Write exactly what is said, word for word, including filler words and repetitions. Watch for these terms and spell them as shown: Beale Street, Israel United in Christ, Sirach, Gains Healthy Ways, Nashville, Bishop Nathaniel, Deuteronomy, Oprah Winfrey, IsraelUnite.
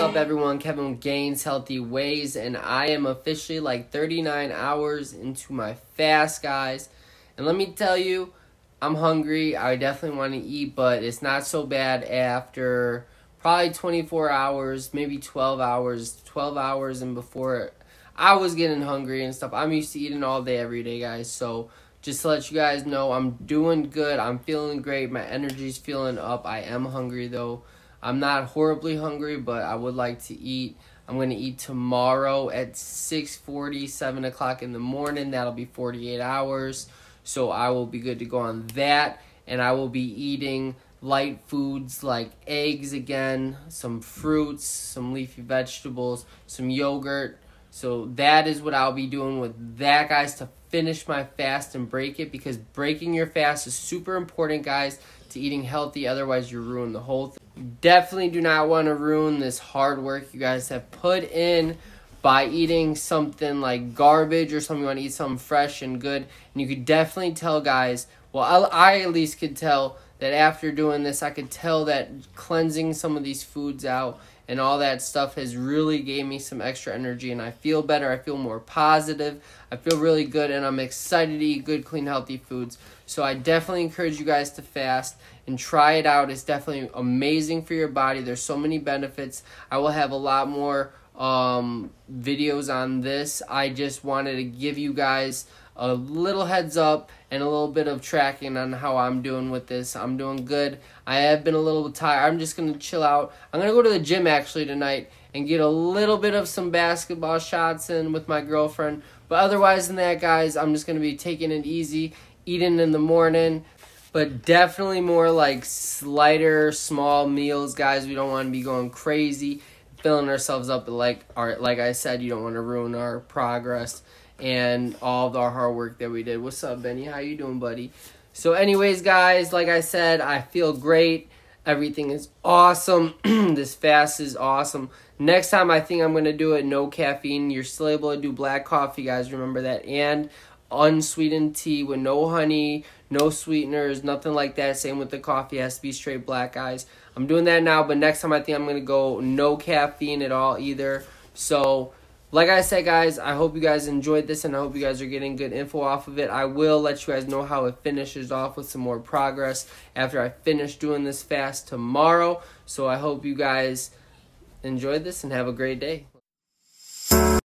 up, everyone? Kevin with Gains Healthy Ways, and I am officially like thirty-nine hours into my fast, guys. And let me tell you, I'm hungry. I definitely want to eat, but it's not so bad after probably twenty-four hours, maybe twelve hours, twelve hours, and before I was getting hungry and stuff. I'm used to eating all day, every day, guys. So just to let you guys know, I'm doing good. I'm feeling great. My energy's feeling up. I am hungry, though. I'm not horribly hungry, but I would like to eat. I'm going to eat tomorrow at six forty, seven o'clock in the morning. That'll be forty-eight hours, so I will be good to go on that. And I will be eating light foods like eggs again, some fruits, some leafy vegetables, some yogurt. So that is what I'll be doing with that, guys, to finish my fast and break it, because breaking your fast is super important, guys, to eating healthy. Otherwise, you ruin the whole thing. Definitely do not want to ruin this hard work you guys have put in by eating something like garbage or something. You want to eat something fresh and good. And you could definitely tell, guys, well, I'll, I at least could tell that after doing this, I could tell that cleansing some of these foods out and all that stuff has really gave me some extra energy, and I feel better. I feel more positive. I feel really good, and I'm excited to eat good, clean, healthy foods. So I definitely encourage you guys to fast and try it out. It's definitely amazing for your body. There's so many benefits. I will have a lot more um, videos on this. I just wanted to give you guys a little heads up and a little bit of tracking on how I'm doing with this. I'm doing good. I have been a little tired. I'm just going to chill out. I'm going to go to the gym actually tonight and get a little bit of some basketball shots in with my girlfriend. But otherwise than that, guys, I'm just going to be taking it easy, eating in the morning, but definitely more like lighter, small meals, guys. We don't want to be going crazy, filling ourselves up. Like our, like I said, you don't want to ruin our progress and all of our hard work that we did. What's up, Benny? How you doing, buddy? So anyways, guys, like I said, I feel great. Everything is awesome. This fast is awesome. Next time, I think I'm going to do it no caffeine. You're still able to do black coffee, guys. Remember that. And unsweetened tea with no honey, no sweeteners, nothing like that. Same with the coffee. It has to be straight black, guys. I'm doing that now, but next time I think I'm going to go no caffeine at all either. So like I said, guys, I hope you guys enjoyed this, and I hope you guys are getting good info off of it. I will let you guys know how it finishes off with some more progress after I finish doing this fast tomorrow. So I hope you guys enjoyed this and have a great day.